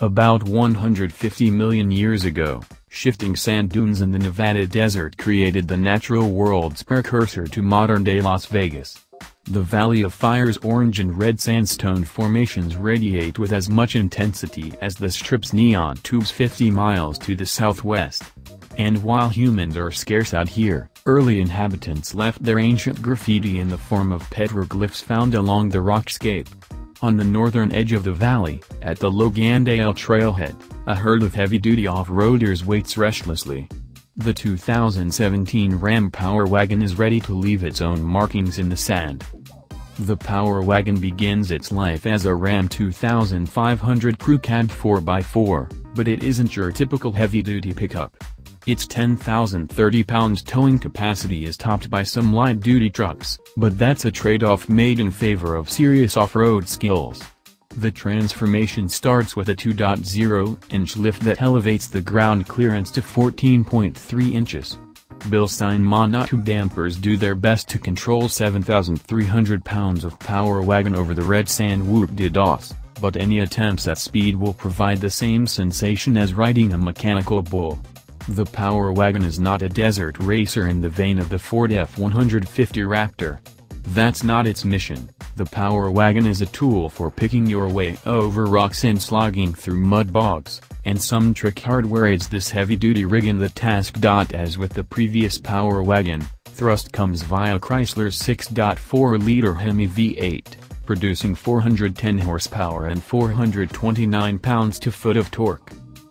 About 150 million years ago, shifting sand dunes in the Nevada desert created the natural world's precursor to modern-day Las Vegas. The Valley of Fire's orange and red sandstone formations radiate with as much intensity as the strip's neon tubes 50 miles to the southwest. And while humans are scarce out here, early inhabitants left their ancient graffiti in the form of petroglyphs found along the rockscape. On the northern edge of the valley, at the Logandale Trailhead, a herd of heavy-duty off-roaders waits restlessly. The 2017 Ram Power Wagon is ready to leave its own markings in the sand. The Power Wagon begins its life as a Ram 2500 Crew Cab 4x4, but it isn't your typical heavy-duty pickup. Its 10,030 pounds towing capacity is topped by some light-duty trucks, but that's a trade-off made in favor of serious off-road skills. The transformation starts with a 2.0-inch lift that elevates the ground clearance to 14.3 inches. Bilstein monotube dampers do their best to control 7,300 pounds of Power Wagon over the red sand whoop-de-doss, but any attempts at speed will provide the same sensation as riding a mechanical bull. The Power Wagon is not a desert racer in the vein of the Ford F-150 Raptor. That's not its mission. The Power Wagon is a tool for picking your way over rocks and slogging through mud bogs, and some trick hardware aids this heavy-duty rig in the task. As with the previous Power Wagon, thrust comes via Chrysler's 6.4-liter Hemi V8, producing 410 horsepower and 429 pounds-to-foot of torque.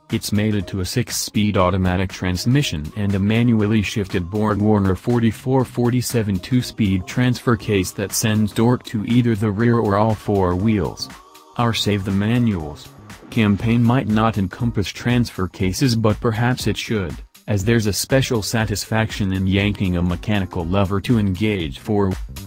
It's mated to a 6-speed automatic transmission and a manually shifted BorgWarner 4447 2-speed transfer case that sends torque to either the rear or all four wheels. Our Save the Manuals campaign might not encompass transfer cases, but perhaps it should, as there's a special satisfaction in yanking a mechanical lever to engage four wheels.